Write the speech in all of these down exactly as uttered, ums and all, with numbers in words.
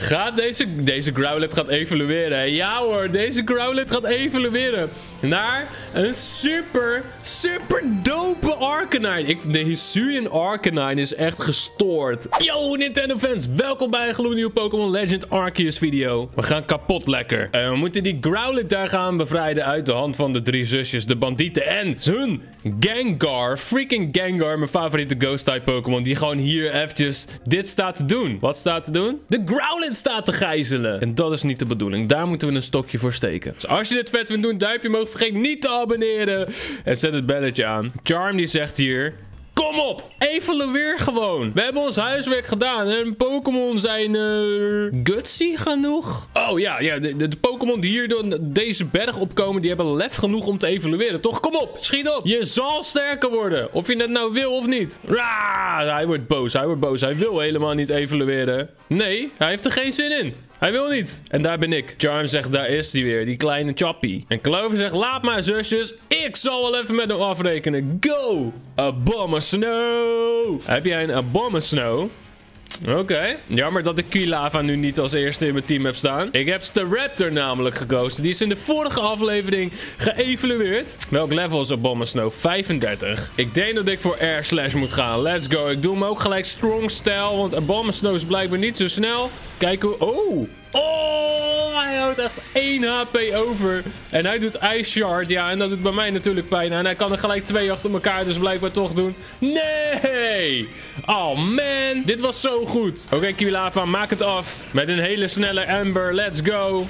Gaat deze... Deze Growlet gaat evolueren. Ja hoor, deze Growlet gaat evolueren. Naar een super, super dope Arcanine. Ik, de Hisuian Arcanine is echt gestoord. Yo Nintendo fans, welkom bij een gloednieuwe Pokémon Legend Arceus video. We gaan kapot lekker. En we moeten die Growlet daar gaan bevrijden uit de hand van de drie zusjes, de bandieten en hun Gengar. Freaking Gengar, mijn favoriete Ghost-type Pokémon. Die gewoon hier eventjes dit staat te doen. Wat staat te doen? De Growlet staat te gijzelen. En dat is niet de bedoeling. Daar moeten we een stokje voor steken. Dus als je dit vet wilt doen, duimpje omhoog. Vergeet niet te abonneren. En zet het belletje aan. Charm die zegt hier... Kom op! Evalueer gewoon! We hebben ons huiswerk gedaan en Pokémon zijn uh, gutsy genoeg. Oh ja, ja de, de, de Pokémon die hier door deze berg opkomen, die hebben lef genoeg om te evalueren, toch? Kom op, schiet op! Je zal sterker worden, of je het nou wil of niet. Raah, hij wordt boos, hij wordt boos. Hij wil helemaal niet evalueren. Nee, hij heeft er geen zin in. Hij wil niet. En daar ben ik. Charm zegt, daar is hij weer. Die kleine Choppy. En Clover zegt, laat maar zusjes. Ik zal wel even met hem afrekenen. Go! Abomasnow! Heb jij een Abomasnow? Oké. Okay. Jammer dat ik Quilava nu niet als eerste in mijn team heb staan. Ik heb Staraptor namelijk gekozen. Die is in de vorige aflevering geëvalueerd. Welk level is Abomasnow? vijfendertig. Ik denk dat ik voor Air Slash moet gaan. Let's go. Ik doe hem ook gelijk Strong Style. Want Abomasnow is blijkbaar niet zo snel. Kijk hoe... Oh! Oh, hij houdt echt één H P over. En hij doet Ice Shard. Ja, en dat doet bij mij natuurlijk pijn. En hij kan er gelijk twee achter elkaar, dus blijkbaar toch doen. Nee! Oh man, dit was zo goed. Oké, okay, Quilava, maak het af. Met een hele snelle Ember, let's go.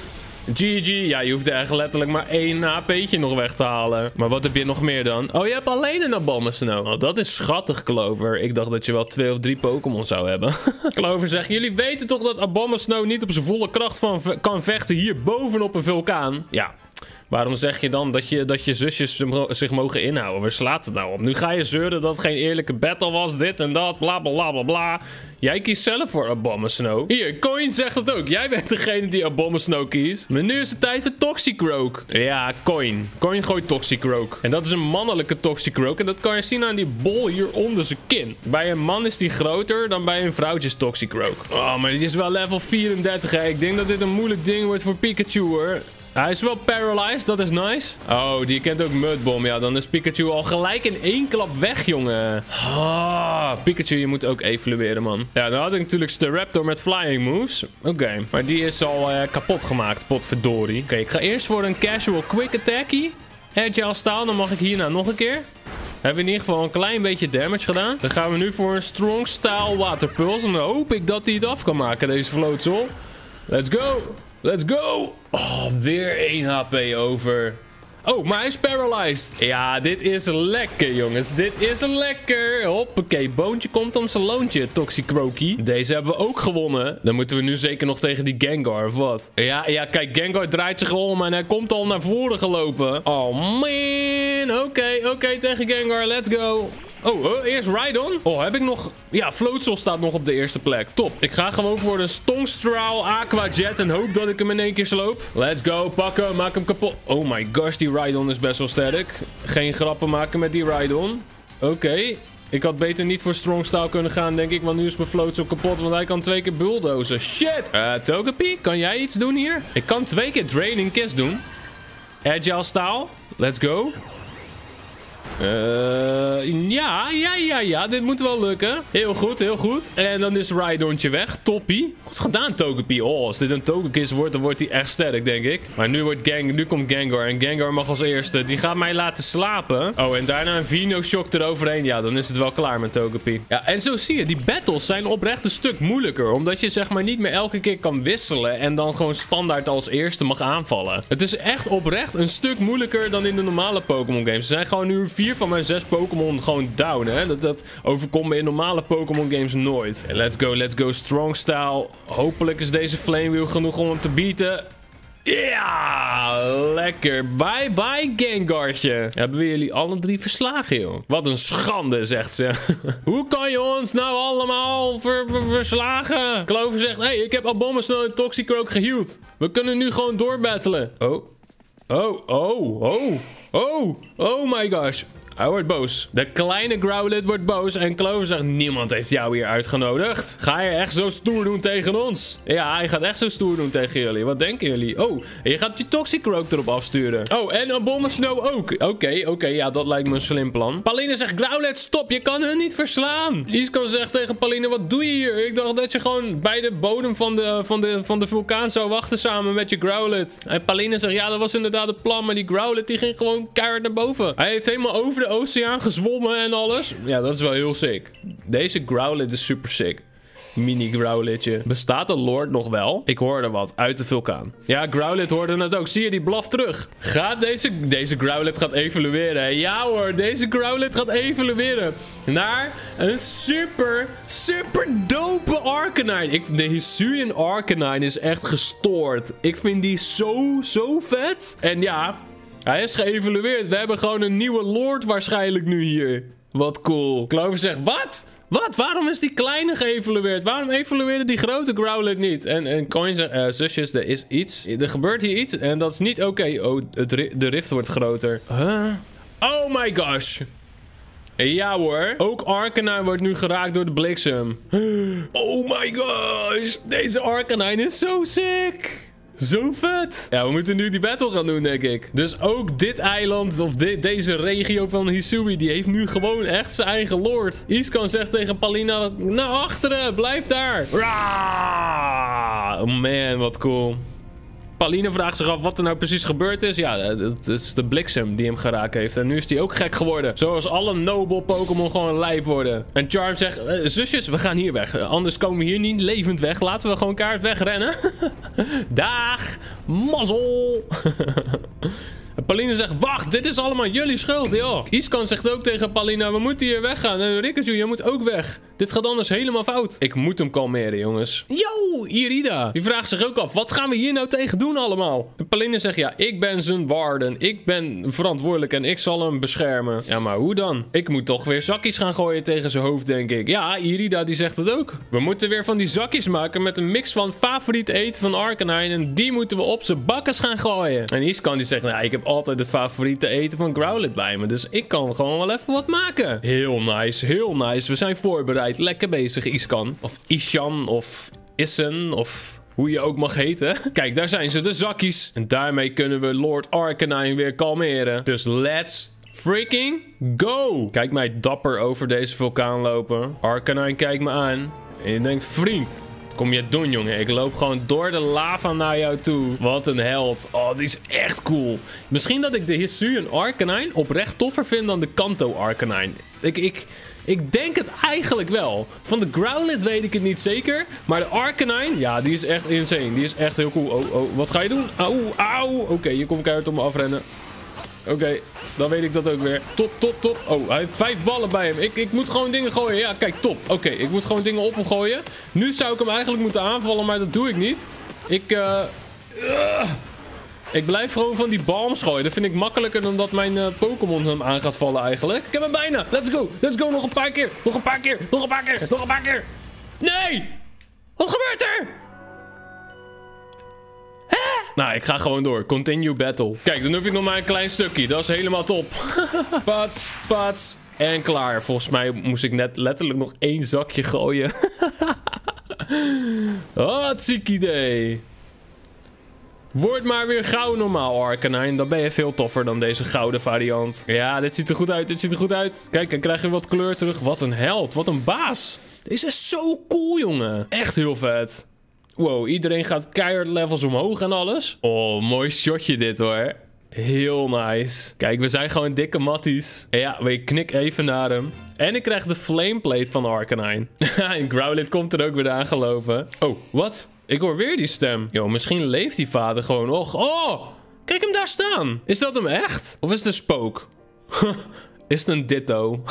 G G. Ja, je hoeft echt letterlijk maar één H P'tje nog weg te halen. Maar wat heb je nog meer dan? Oh, je hebt alleen een Abomasnow. Oh, dat is schattig, Clover. Ik dacht dat je wel twee of drie Pokémon zou hebben. Clover zegt, jullie weten toch dat Abomasnow niet op zijn volle kracht van kan vechten hier bovenop een vulkaan? Ja. Waarom zeg je dan dat je, dat je zusjes zich mogen inhouden? Waar slaat het nou op? Nu ga je zeuren dat het geen eerlijke battle was. Dit en dat. Bla, bla, bla, bla, bla. Jij kiest zelf voor Abomasnow. Hier, Coin zegt het ook. Jij bent degene die Abomasnow kiest. Maar nu is het tijd voor Toxicroak. Ja, Coin. Coin gooit Toxicroak. En dat is een mannelijke Toxicroak. En dat kan je zien aan die bol hier onder zijn kin. Bij een man is die groter dan bij een vrouwtjes Toxicroak. Oh, maar dit is wel level vierendertig, hè. Ik denk dat dit een moeilijk ding wordt voor Pikachu, hoor. Hij is wel paralyzed, dat is nice. Oh, die kent ook Mudbomb. Ja, dan is Pikachu al gelijk in één klap weg, jongen. Ah, Pikachu, je moet ook evolueren, man. Ja, dan had ik natuurlijk Staraptor met flying moves. Oké, okay. Maar die is al uh, kapot gemaakt, potverdorie. Oké, okay, ik ga eerst voor een casual quick attackie. Agile style, dan mag ik hierna nog een keer. Hebben we in ieder geval een klein beetje damage gedaan. Dan gaan we nu voor een strong style waterpuls. En dan hoop ik dat hij het af kan maken, deze Floatzel. Let's go! Let's go! Oh, weer één H P over. Oh, maar hij is paralyzed. Ja, dit is lekker, jongens. Dit is lekker. Hoppakee, boontje komt om zijn loontje, Toxicroakie. Deze hebben we ook gewonnen. Dan moeten we nu zeker nog tegen die Gengar, of wat? Ja, ja, kijk, Gengar draait zich om en hij komt al naar voren gelopen. Oh, man. Oké, okay, oké, okay, tegen Gengar. Let's go. Oh, oh, eerst Rhydon. Oh, heb ik nog... Ja, Floatzel staat nog op de eerste plek. Top. Ik ga gewoon voor de Stongstraal Aqua Jet en hoop dat ik hem in één keer sloop. Let's go. Pak hem. Maak hem kapot. Oh my gosh, die Rhydon is best wel sterk. Geen grappen maken met die Rhydon. Oké. Okay. Ik had beter niet voor Strong Style kunnen gaan, denk ik. Want nu is mijn Floatzel kapot, want hij kan twee keer bulldozen. Shit! Uh, Togepi, kan jij iets doen hier? Ik kan twee keer Draining Kiss doen. Agile Style. Let's go. Uh, ja, ja, ja, ja. Dit moet wel lukken. Heel goed, heel goed. En dan is Rhydontje weg. Toppie. Goed gedaan, Togepi. Oh, als dit een Togekiss wordt, dan wordt hij echt sterk, denk ik. Maar nu, wordt Gang nu komt Gengar. En Gengar mag als eerste. Die gaat mij laten slapen. Oh, en daarna een Vino-shock eroverheen. Ja, dan is het wel klaar met Togepi. Ja, en zo zie je. Die battles zijn oprecht een stuk moeilijker. Omdat je zeg maar niet meer elke keer kan wisselen. En dan gewoon standaard als eerste mag aanvallen. Het is echt oprecht een stuk moeilijker dan in de normale Pokémon games. Ze zijn gewoon nu vier van mijn zes Pokémon gewoon down, hè. Dat, dat overkomt me in normale Pokémon games nooit. Let's go, let's go. Strong style. Hopelijk is deze Flame Wheel genoeg om hem te bieten. Ja, lekker. Bye bye, Gengartje. Hebben we jullie alle drie verslagen, joh. Wat een schande, zegt ze. Hoe kan je ons nou allemaal ver ver verslagen? Clover zegt, hé, hey, ik heb Abomasnow en Toxicroak geheeld. We kunnen nu gewoon doorbattelen. Oh. Oh, oh, oh. Oh, oh my gosh. Hij wordt boos. De kleine Growlit wordt boos en Clover zegt, niemand heeft jou hier uitgenodigd. Ga je echt zo stoer doen tegen ons? Ja, hij gaat echt zo stoer doen tegen jullie. Wat denken jullie? Oh, je gaat je Toxicroak erop afsturen. Oh, en Abomasnow ook. Oké, okay, oké, okay, ja, dat lijkt me een slim plan. Pauline zegt, Growlet, stop, je kan hun niet verslaan. Iscan zegt tegen Pauline, wat doe je hier? Ik dacht dat je gewoon bij de bodem van de, van de, van de vulkaan zou wachten samen met je Growlet. En Pauline zegt, ja, dat was inderdaad het plan, maar die Growlet die ging gewoon keihard naar boven. Hij heeft helemaal over de oceaan gezwommen en alles. Ja, dat is wel heel sick. Deze Growlet is super sick. Mini Growlitje. Bestaat de Lord nog wel? Ik hoorde wat uit de vulkaan. Ja, Growlit hoorde het ook. Zie je, die blaft terug. Gaat deze... Deze Growlit gaat evolueren. Ja hoor, deze Growlit gaat evolueren. Naar een super, super dope Arcanine. Ik, de Hisuian Arcanine is echt gestoord. Ik vind die zo, zo vet. En ja, hij is geëvolueerd. We hebben gewoon een nieuwe Lord waarschijnlijk nu hier. Wat cool. Clover zegt, wat? Wat? Waarom is die kleine geëvolueerd? Waarom evolueerde die grote Growlit niet? En, en Coin zegt, uh, zusjes, er is iets. Er gebeurt hier iets en dat is niet oké. Okay. Oh, het, de rift wordt groter. Huh? Oh my gosh. Ja hoor. Ook Arcanine wordt nu geraakt door de bliksem. Oh my gosh. Deze Arcanine is zo sick. Zo vet. Ja, we moeten nu die battle gaan doen, denk ik. Dus ook dit eiland, of de, deze regio van Hisui, die heeft nu gewoon echt zijn eigen lord. Iscan zegt tegen Paulina, naar achteren, blijf daar. Raaaaaah. Oh man, wat cool. Pauline vraagt zich af wat er nou precies gebeurd is. Ja, het is de bliksem die hem geraakt heeft. En nu is hij ook gek geworden. Zoals alle nobel Pokémon gewoon lijp worden. En Charm zegt, zusjes, we gaan hier weg. Anders komen we hier niet levend weg. Laten we gewoon kaart wegrennen. Daag, mazzel. Pauline zegt, wacht, dit is allemaal jullie schuld, joh. Iscan zegt ook tegen Pauline, we moeten hier weggaan. En Pikachu, jij moet ook weg. Dit gaat anders helemaal fout. Ik moet hem kalmeren, jongens. Yo, Irida. Die vraagt zich ook af, wat gaan we hier nou tegen doen allemaal? En Pauline zegt, ja, ik ben zijn warden. Ik ben verantwoordelijk en ik zal hem beschermen. Ja, maar hoe dan? Ik moet toch weer zakjes gaan gooien tegen zijn hoofd, denk ik. Ja, Irida, die zegt het ook. We moeten weer van die zakjes maken met een mix van favoriet eten van Arcanine. En die moeten we op zijn bakkes gaan gooien. En Iscan die zegt, nou, ik heb altijd het favoriete eten van Growlit bij me. Dus ik kan gewoon wel even wat maken. Heel nice, heel nice. We zijn voorbereid. Lekker bezig, Iscan. Of Ishan, of Issen, of... hoe je ook mag heten. Kijk, daar zijn ze, de zakkies. En daarmee kunnen we Lord Arcanine weer kalmeren. Dus let's freaking go. Kijk mij dapper over deze vulkaan lopen. Arcanine kijkt me aan. En je denkt, vriend... kom je doen, jongen. Ik loop gewoon door de lava naar jou toe. Wat een held. Oh, die is echt cool. Misschien dat ik de Hisuian Arcanine oprecht toffer vind dan de Kanto Arcanine. Ik, ik, ik denk het eigenlijk wel. Van de Growlit weet ik het niet zeker. Maar de Arcanine, ja, die is echt insane. Die is echt heel cool. Oh, oh, wat ga je doen? Auw, auw. Oké, okay, je komt keihard om me afrennen. Oké, okay, dan weet ik dat ook weer. Top, top, top. Oh, hij heeft vijf ballen bij hem. Ik, ik moet gewoon dingen gooien. Ja, kijk, top. Oké, okay, ik moet gewoon dingen op hem gooien. Nu zou ik hem eigenlijk moeten aanvallen, maar dat doe ik niet. Ik, uh, uh, ik blijf gewoon van die balms gooien. Dat vind ik makkelijker dan dat mijn uh, Pokémon hem aan gaat vallen eigenlijk. Ik heb hem bijna. Let's go. Let's go. Nog een paar keer. Nog een paar keer. Nog een paar keer. Nog een paar keer. Nee! Wat gebeurt er? Nou, ik ga gewoon door. Continue battle. Kijk, dan hoef ik nog maar een klein stukje. Dat is helemaal top. Pats, pats. En klaar. Volgens mij moest ik net letterlijk nog één zakje gooien. Wat ziek idee. Word maar weer gauw normaal, Arcanine. Dan ben je veel toffer dan deze gouden variant. Ja, dit ziet er goed uit. Dit ziet er goed uit. Kijk, dan krijg je wat kleur terug. Wat een held. Wat een baas. Deze is zo cool, jongen. Echt heel vet. Wow, iedereen gaat keihard levels omhoog en alles. Oh, mooi shotje dit hoor. Heel nice. Kijk, we zijn gewoon dikke matties. En ja, ik knik even naar hem. En ik krijg de flameplate van Arcanine. En Growlit komt er ook weer aangelopen. Oh, wat? Ik hoor weer die stem. Yo, misschien leeft die vader gewoon nog. Oh, kijk hem daar staan. Is dat hem echt? Of is het een spook? Is het een ditto?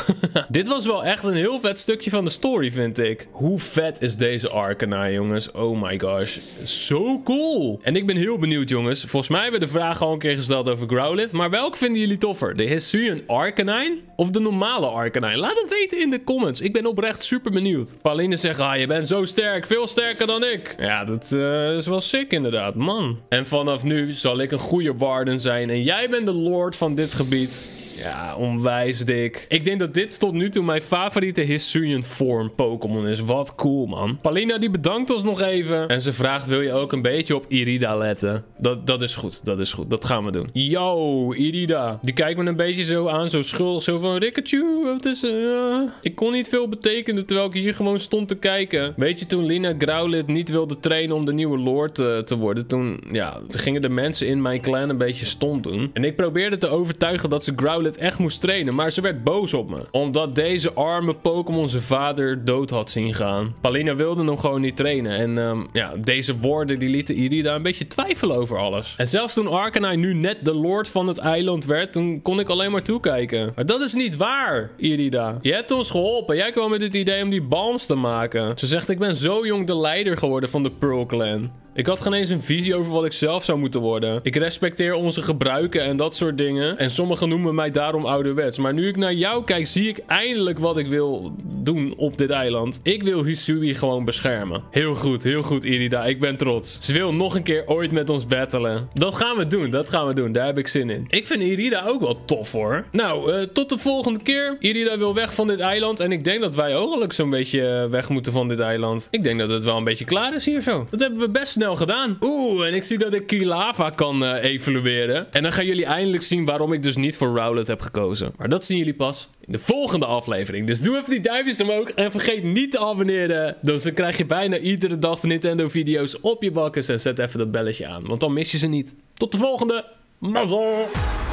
Dit was wel echt een heel vet stukje van de story, vind ik. Hoe vet is deze Arcanine, jongens? Oh my gosh. Zo cool. En ik ben heel benieuwd, jongens. Volgens mij hebben we de vraag al een keer gesteld over Growlit. Maar welke vinden jullie toffer? De Hisuian Arcanine of de normale Arcanine? Laat het weten in de comments. Ik ben oprecht super benieuwd. Pauline zegt, ah, je bent zo sterk. Veel sterker dan ik. Ja, dat uh, is wel sick inderdaad, man. En vanaf nu zal ik een goede warden zijn. En jij bent de lord van dit gebied. Ja, onwijs dik. Ik denk dat dit tot nu toe mijn favoriete Hisuian vorm Pokémon is. Wat cool, man. Paulina die bedankt ons nog even. En ze vraagt, wil je ook een beetje op Irida letten? Dat, dat is goed, dat is goed. Dat gaan we doen. Yo, Irida. Die kijkt me een beetje zo aan, zo schuldig. Zo van, Pikachu, wat is er? Uh... Ik kon niet veel betekenen terwijl ik hier gewoon stond te kijken. Weet je, toen Lina Growlet niet wilde trainen om de nieuwe lord te, te worden. Toen, ja, gingen de mensen in mijn clan een beetje stom doen. En ik probeerde te overtuigen dat ze Growlet echt moest trainen. Maar ze werd boos op me. Omdat deze arme Pokémon zijn vader dood had zien gaan. Paulina wilde hem gewoon niet trainen. En um, ja, deze woorden die lieten Irida een beetje twijfelen over alles. En zelfs toen Arcanine nu net de lord van het eiland werd, toen kon ik alleen maar toekijken. Maar dat is niet waar, Irida. Je hebt ons geholpen. Jij kwam met het idee om die balms te maken. Ze zegt, ik ben zo jong de leider geworden van de Pearl Clan. Ik had geen eens een visie over wat ik zelf zou moeten worden. Ik respecteer onze gebruiken en dat soort dingen. En sommigen noemen mij daarom ouderwets. Maar nu ik naar jou kijk, zie ik eindelijk wat ik wil doen op dit eiland. Ik wil Hisui gewoon beschermen. Heel goed, heel goed, Irida. Ik ben trots. Ze wil nog een keer ooit met ons battelen. Dat gaan we doen, dat gaan we doen. Daar heb ik zin in. Ik vind Irida ook wel tof, hoor. Nou, uh, tot de volgende keer. Irida wil weg van dit eiland. En ik denk dat wij ook zo'n beetje weg moeten van dit eiland. Ik denk dat het wel een beetje klaar is hier zo. Dat hebben we best snel gedaan. Oeh, en ik zie dat ik Quilava kan uh, evolueren. En dan gaan jullie eindelijk zien waarom ik dus niet voor Rowlet heb gekozen. Maar dat zien jullie pas in de volgende aflevering. Dus doe even die duimpjes omhoog en vergeet niet te abonneren. Dus dan krijg je bijna iedere dag van Nintendo video's op je bakkes. En zet even dat belletje aan, want dan mis je ze niet. Tot de volgende. Mazzel!